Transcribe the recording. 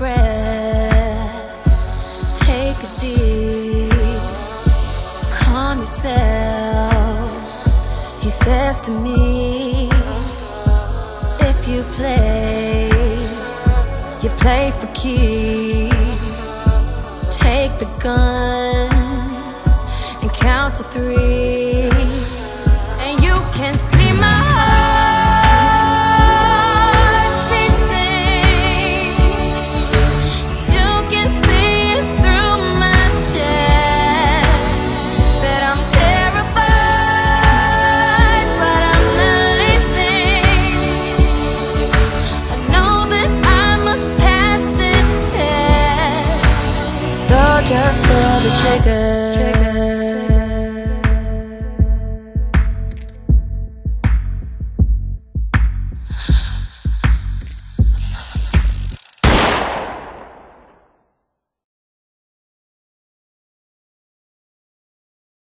breath, take a deep, calm yourself. He says to me, if you play, you play for keeps. Take the gun and count to 3, and you can see my heart. Just pull the trigger.